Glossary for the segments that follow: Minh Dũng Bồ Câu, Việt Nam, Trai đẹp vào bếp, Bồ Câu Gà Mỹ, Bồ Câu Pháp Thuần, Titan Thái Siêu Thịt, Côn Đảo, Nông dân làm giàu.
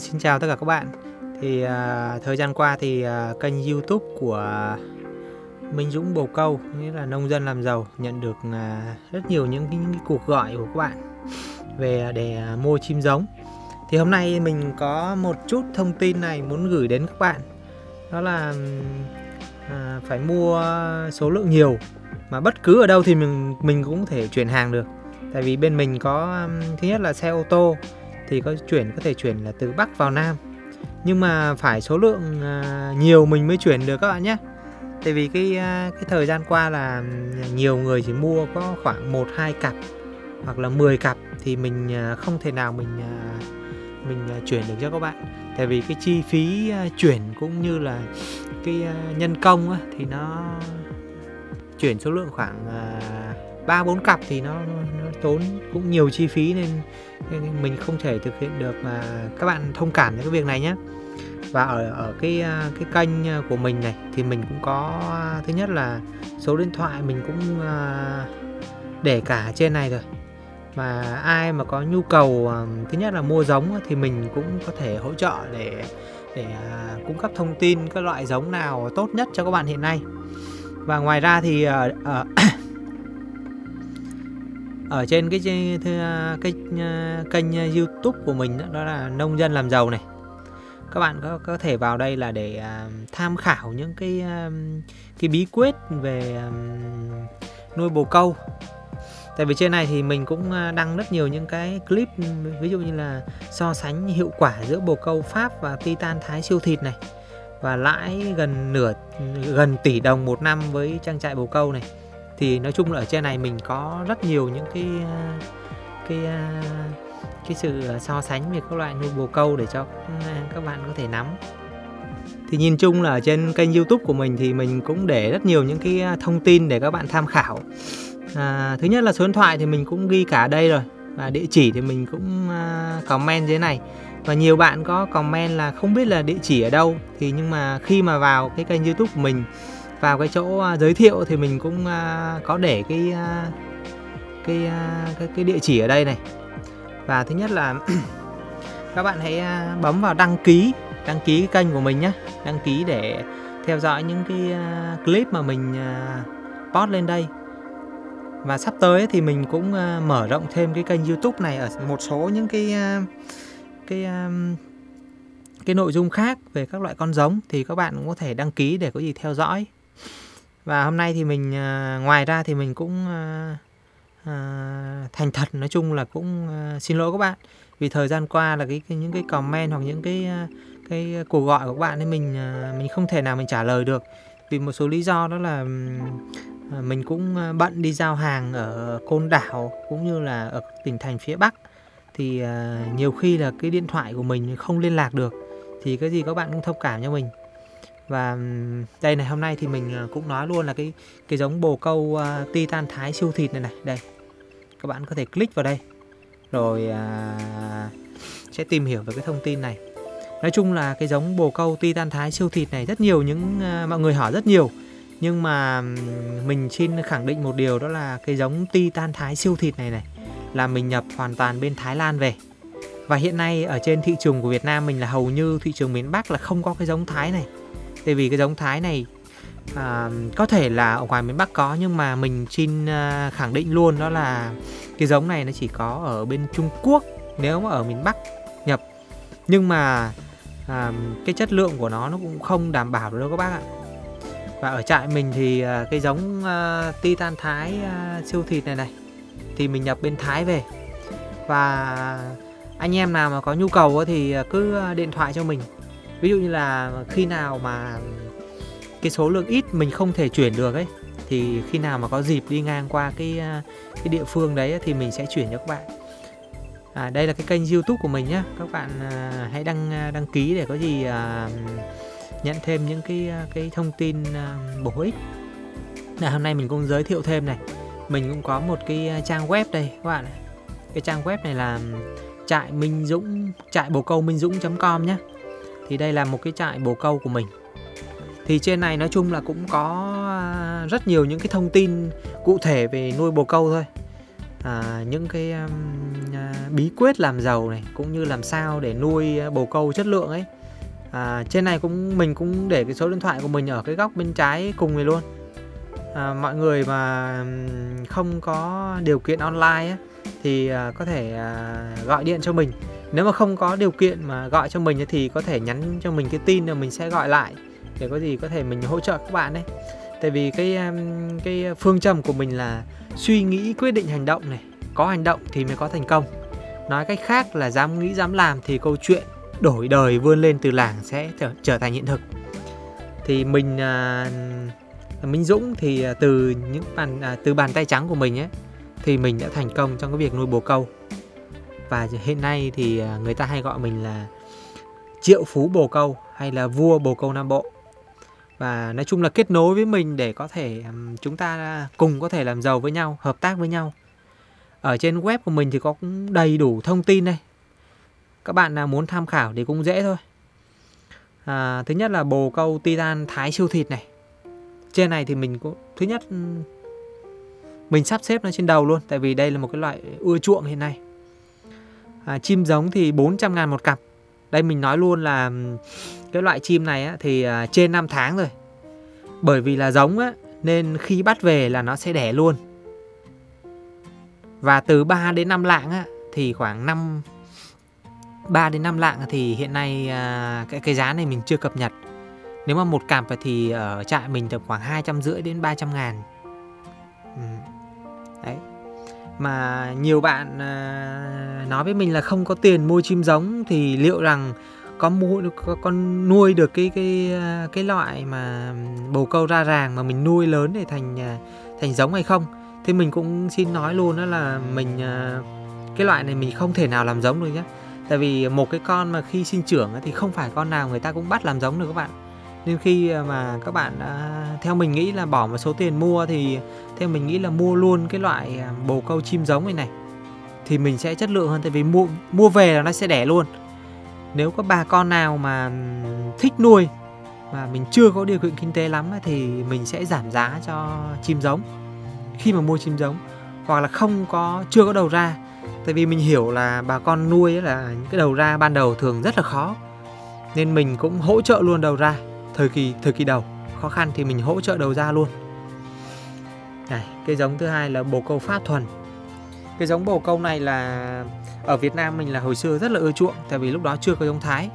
Xin chào tất cả các bạn. Thì thời gian qua thì kênh YouTube của Minh Dũng Bồ Câu, nghĩa là Nông dân làm giàu, nhận được rất nhiều những cuộc gọi của các bạn về để mua chim giống. Thì hôm nay mình có một chút thông tin này muốn gửi đến các bạn. Đó là phải mua số lượng nhiều, mà bất cứ ở đâu thì mình cũng có thể chuyển hàng được. Tại vì bên mình có, thứ nhất là xe ô tô thì có thể chuyển là từ Bắc vào Nam, nhưng mà phải số lượng nhiều mình mới chuyển được các bạn nhé. Tại vì cái thời gian qua là nhiều người chỉ mua có khoảng 1-2 cặp hoặc là 10 cặp thì mình không thể nào mình chuyển được cho các bạn. Tại vì cái chi phí chuyển cũng như là cái nhân công thì nó chuyển số lượng khoảng 3-4 cặp thì nó tốn cũng nhiều chi phí, nên mình không thể thực hiện được, mà các bạn thông cảm với cái việc này nhé. Và ở cái kênh của mình này thì mình cũng có, thứ nhất là số điện thoại mình cũng để cả trên này rồi, mà ai mà có nhu cầu thứ nhất là mua giống thì mình cũng có thể hỗ trợ để cung cấp thông tin các loại giống nào tốt nhất cho các bạn hiện nay. Và ngoài ra thì ở trên cái kênh YouTube của mình đó là Nông dân làm giàu này, các bạn có thể vào đây là để tham khảo những cái bí quyết về nuôi bồ câu. Tại vì trên này thì mình cũng đăng rất nhiều những cái clip, ví dụ như là so sánh hiệu quả giữa bồ câu Pháp và Titan Thái Siêu Thịt này, và lãi gần tỷ đồng một năm với trang trại bồ câu này. Thì nói chung là ở trên này mình có rất nhiều những cái sự so sánh về các loại nuôi bồ câu để cho các bạn có thể nắm. Thì nhìn chung là ở trên kênh YouTube của mình thì mình cũng để rất nhiều những cái thông tin để các bạn tham khảo. Thứ nhất là số điện thoại thì mình cũng ghi cả đây rồi, và địa chỉ thì mình cũng comment dưới này. Và nhiều bạn có comment là không biết là địa chỉ ở đâu, thì nhưng mà khi mà vào cái kênh YouTube của mình, vào cái chỗ giới thiệu thì mình cũng có để cái địa chỉ ở đây này. Và thứ nhất là các bạn hãy bấm vào đăng ký cái kênh của mình nhé, đăng ký để theo dõi những cái clip mà mình post lên đây. Và sắp tới thì mình cũng mở rộng thêm cái kênh YouTube này ở một số những cái nội dung khác về các loại con giống, thì các bạn cũng có thể đăng ký để có gì theo dõi. Và hôm nay thì mình ngoài ra thì mình cũng thành thật, nói chung là cũng xin lỗi các bạn vì thời gian qua là những cái comment hoặc những cái cuộc gọi của các bạn ấy mình không thể nào mình trả lời được, vì một số lý do đó là mình cũng bận đi giao hàng ở Côn Đảo cũng như là ở tỉnh thành phía Bắc. Thì nhiều khi là cái điện thoại của mình không liên lạc được, thì cái gì các bạn cũng thông cảm cho mình. Và đây này, hôm nay thì mình cũng nói luôn là cái giống bồ câu Titan Thái Siêu Thịt này đây. Các bạn có thể click vào đây rồi sẽ tìm hiểu về cái thông tin này. Nói chung là cái giống bồ câu Titan Thái Siêu Thịt này rất nhiều mọi người hỏi rất nhiều, nhưng mà mình xin khẳng định một điều, đó là cái giống Titan Thái Siêu Thịt này là mình nhập hoàn toàn bên Thái Lan về. Và hiện nay ở trên thị trường của Việt Nam mình là hầu như thị trường miền Bắc là không có cái giống Thái này. Tại vì cái giống Thái này có thể là ở ngoài miền Bắc có, nhưng mà mình xin khẳng định luôn đó là cái giống này nó chỉ có ở bên Trung Quốc nếu mà ở miền Bắc nhập. Nhưng mà cái chất lượng của nó cũng không đảm bảo được đâu các bác ạ. Và ở trại mình thì cái giống Titan Thái siêu thịt này thì mình nhập bên Thái về. Và anh em nào mà có nhu cầu thì cứ điện thoại cho mình. Ví dụ như là khi nào mà cái số lượng ít mình không thể chuyển được ấy, thì khi nào mà có dịp đi ngang qua cái địa phương đấy thì mình sẽ chuyển cho các bạn. Đây là cái kênh YouTube của mình nhé. Các bạn hãy đăng ký để có gì nhận thêm những cái thông tin bổ ích. Hôm nay mình cũng giới thiệu thêm này, mình cũng có một cái trang web đây các bạn. Cái trang web này là trại bồ câu Minh Dũng.com nhé. Thì đây là một cái trại bồ câu của mình. Thì trên này nói chung là cũng có rất nhiều những cái thông tin cụ thể về nuôi bồ câu thôi. Những cái bí quyết làm giàu này, cũng như làm sao để nuôi bồ câu chất lượng ấy. Trên này mình cũng để cái số điện thoại của mình ở cái góc bên trái cùng này luôn. Mọi người mà không có điều kiện online ấy, thì có thể gọi điện cho mình. Nếu mà không có điều kiện mà gọi cho mình thì có thể nhắn cho mình cái tin là mình sẽ gọi lại, để có gì có thể mình hỗ trợ các bạn đấy. Tại vì cái phương châm của mình là suy nghĩ quyết định hành động này, có hành động thì mới có thành công. Nói cách khác là dám nghĩ dám làm thì câu chuyện đổi đời vươn lên từ làng sẽ trở thành hiện thực. Thì mình Minh Dũng thì từ bàn tay trắng của mình ấy, thì mình đã thành công trong cái việc nuôi bồ câu. Và hiện nay thì người ta hay gọi mình là triệu phú bồ câu hay là vua bồ câu Nam Bộ. Và nói chung là kết nối với mình để có thể chúng ta cùng có thể làm giàu với nhau, hợp tác với nhau. Ở trên web của mình thì có cũng đầy đủ thông tin đây. Các bạn nào muốn tham khảo thì cũng dễ thôi. Thứ nhất là bồ câu Titan Thái Siêu Thịt này. Trên này thì mình cũng thứ nhất mình sắp xếp nó trên đầu luôn, tại vì đây là một cái loại ưa chuộng hiện nay. Chim giống thì 400.000 một cặp. Đây mình nói luôn là cái loại chim này á, thì trên 5 tháng rồi. Bởi vì là giống á, nên khi bắt về là nó sẽ đẻ luôn. Và từ 3 đến 5 lạng á, thì khoảng 3 đến 5 lạng thì hiện nay cái giá này mình chưa cập nhật. Nếu mà một cặp thì ở trại mình tầm khoảng 250 đến 300.000. Đấy. Mà nhiều bạn nói với mình là không có tiền mua chim giống, thì liệu rằng có nuôi được cái loại mà bồ câu ra ràng mà mình nuôi lớn để thành giống hay không? Thì mình cũng xin nói luôn đó là mình cái loại này mình không thể nào làm giống được nhé. Tại vì một cái con mà khi sinh trưởng thì không phải con nào người ta cũng bắt làm giống được các bạn. Nên khi mà các bạn theo mình nghĩ là bỏ một số tiền mua, thì theo mình nghĩ là mua luôn cái loại bồ câu chim giống này này thì mình sẽ chất lượng hơn. Tại vì mua về là nó sẽ đẻ luôn. Nếu có bà con nào mà thích nuôi mà mình chưa có điều kiện kinh tế lắm thì mình sẽ giảm giá cho chim giống khi mà mua chim giống, hoặc là chưa có đầu ra. Tại vì mình hiểu là bà con nuôi là những cái đầu ra ban đầu thường rất là khó, nên mình cũng hỗ trợ luôn đầu ra. Thời kỳ đầu khó khăn thì mình hỗ trợ đầu ra luôn. Này, cái giống thứ hai là bồ câu Pháp Thuần. Cái giống bồ câu này là ở Việt Nam mình là hồi xưa rất là ưa chuộng, tại vì lúc đó chưa có giống Thái.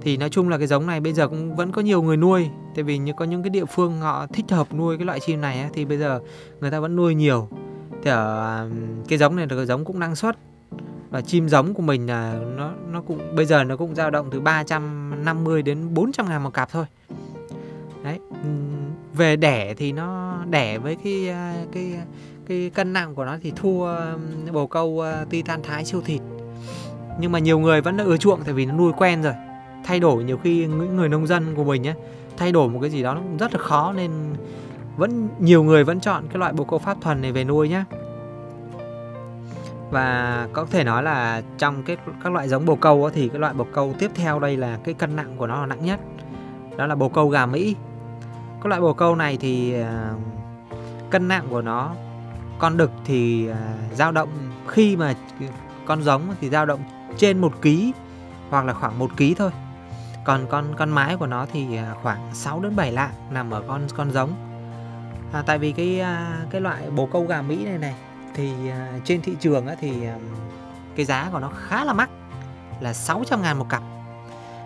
Thì nói chung là cái giống này bây giờ cũng vẫn có nhiều người nuôi, tại vì có những cái địa phương họ thích hợp nuôi cái loại chim này ấy, thì bây giờ người ta vẫn nuôi nhiều. Thì ở cái giống này là cái giống cũng năng suất. Và chim giống của mình là nó cũng bây giờ nó cũng dao động từ 350 đến 400.000 một cặp thôi. Đấy, về đẻ thì nó đẻ với cái cân nặng của nó thì thua bồ câu Titan Thái Siêu Thịt. Nhưng mà nhiều người vẫn là ưa chuộng, tại vì nó nuôi quen rồi. Thay đổi nhiều khi những người nông dân của mình ấy, thay đổi một cái gì đó nó cũng rất là khó, nên nhiều người vẫn chọn cái loại bồ câu Pháp Thuần này về nuôi nhá. Và có thể nói là trong các loại giống bồ câu thì cái loại bồ câu tiếp theo đây là cái cân nặng của nó là nặng nhất. Đó là bồ câu Gà Mỹ. Cái loại bồ câu này thì cân nặng của nó, con đực thì dao động, khi mà con giống thì dao động trên 1 kg hoặc là khoảng 1 kg thôi. Còn con mái của nó thì khoảng 6 đến 7 lạng nằm ở con giống. Tại vì cái loại bồ câu Gà Mỹ này thì trên thị trường thì cái giá của nó khá là mắc, là 600.000 một cặp.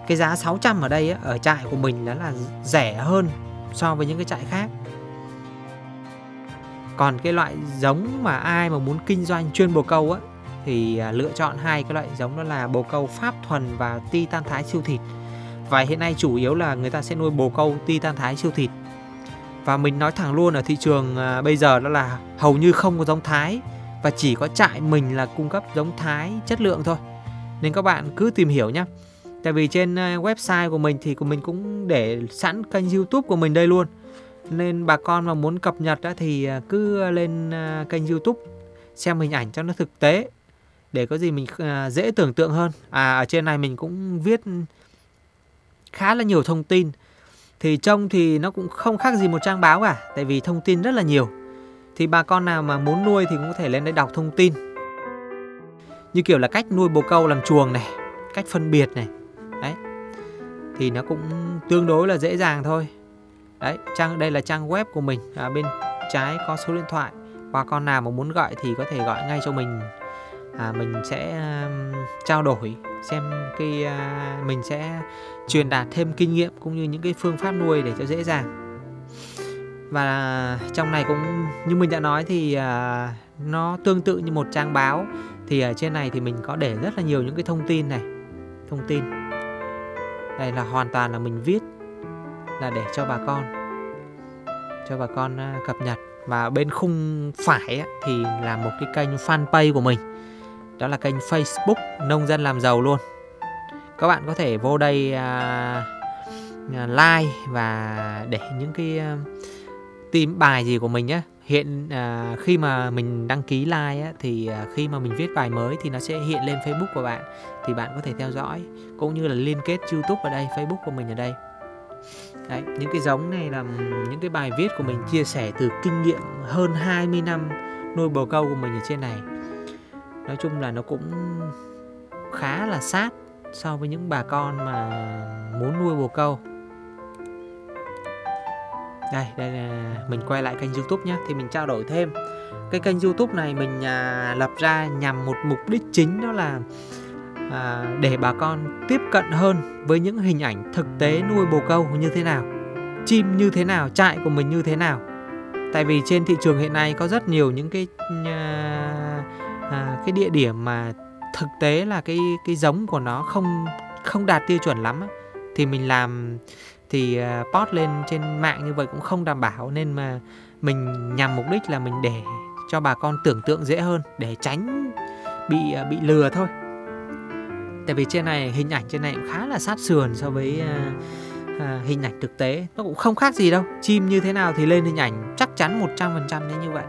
Cái giá 600 ở đây ở trại của mình đó là rẻ hơn so với những cái trại khác. Còn cái loại giống mà ai mà muốn kinh doanh chuyên bồ câu thì lựa chọn hai cái loại giống, đó là bồ câu Pháp Thuần và Titan Thái Siêu Thịt. Và hiện nay chủ yếu là người ta sẽ nuôi bồ câu Titan Thái Siêu Thịt. Và mình nói thẳng luôn, ở thị trường bây giờ đó là hầu như không có giống Thái, và chỉ có trại mình là cung cấp giống Thái chất lượng thôi. Nên các bạn cứ tìm hiểu nhé. Tại vì trên website của mình thì mình cũng để sẵn kênh YouTube của mình đây luôn. Nên bà con mà muốn cập nhật thì cứ lên kênh YouTube xem hình ảnh cho nó thực tế, để có gì mình dễ tưởng tượng hơn. Ở trên này mình cũng viết khá là nhiều thông tin. Thì trông thì nó cũng không khác gì một trang báo cả, tại vì thông tin rất là nhiều. Thì bà con nào mà muốn nuôi thì cũng có thể lên đây đọc thông tin. như kiểu là cách nuôi bồ câu làm chuồng này, cách phân biệt này. Đấy. Thì nó cũng tương đối là dễ dàng thôi. Đấy, đây là trang web của mình, bên trái có số điện thoại. Và con nào mà muốn gọi thì có thể gọi ngay cho mình. Mình sẽ trao đổi xem cái mình sẽ truyền đạt thêm kinh nghiệm cũng như những cái phương pháp nuôi để cho dễ dàng. Và trong này cũng như mình đã nói thì nó tương tự như một trang báo, thì ở trên này thì mình có để rất là nhiều những cái thông tin này. Thông tin đây là hoàn toàn là mình viết là để cho bà con cập nhật. Và bên khung phải thì là một cái kênh fanpage của mình, đó là kênh Facebook Nông Dân Làm Giàu luôn. Các bạn có thể vô đây like và để những cái tìm bài gì của mình nhé. Hiện khi mà mình đăng ký like thì khi mà mình viết bài mới thì nó sẽ hiện lên Facebook của bạn, thì bạn có thể theo dõi, cũng như là liên kết YouTube ở đây, Facebook của mình ở đây. Đấy, những cái giống này là những cái bài viết của mình chia sẻ từ kinh nghiệm hơn 20 năm nuôi bồ câu của mình ở trên này. Nói chung là nó cũng khá là sát so với những bà con mà muốn nuôi bồ câu. Đây là mình quay lại kênh YouTube nhé, thì mình trao đổi thêm. Cái kênh YouTube này mình lập ra nhằm một mục đích chính, đó là để bà con tiếp cận hơn với những hình ảnh thực tế nuôi bồ câu như thế nào, chim như thế nào, trại của mình như thế nào. Tại vì trên thị trường hiện nay có rất nhiều những cái địa điểm mà thực tế là cái giống của nó không đạt tiêu chuẩn lắm, thì mình làm thì post lên trên mạng như vậy cũng không đảm bảo, nên mà mình nhằm mục đích là mình để cho bà con tưởng tượng dễ hơn, để tránh bị lừa thôi. Tại vì trên này, hình ảnh trên này cũng khá là sát sườn so với hình ảnh thực tế. Nó cũng không khác gì đâu. Chim như thế nào thì lên hình ảnh chắc chắn 100% như vậy.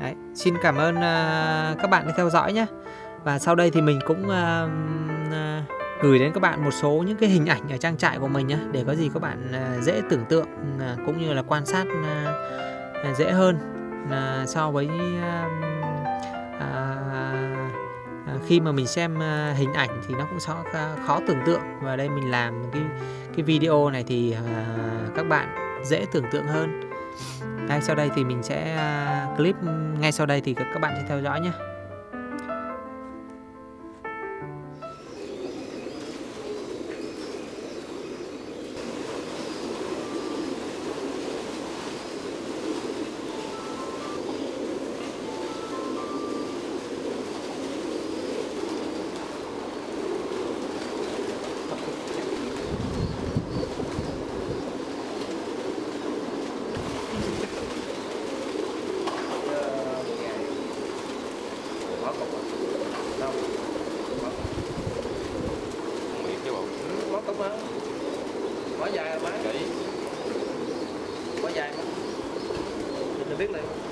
Đấy. Xin cảm ơn các bạn đã theo dõi nhé. Và sau đây thì mình cũng gửi đến các bạn một số những cái hình ảnh ở trang trại của mình nhé, để có gì các bạn dễ tưởng tượng cũng như là quan sát dễ hơn so với khi mà mình xem hình ảnh thì nó cũng khó tưởng tượng. Và đây mình làm cái video này thì các bạn dễ tưởng tượng hơn. Ngay sau đây thì mình sẽ clip ngay sau đây thì các bạn sẽ theo dõi nhé. Quá dài mà. Mình biết này.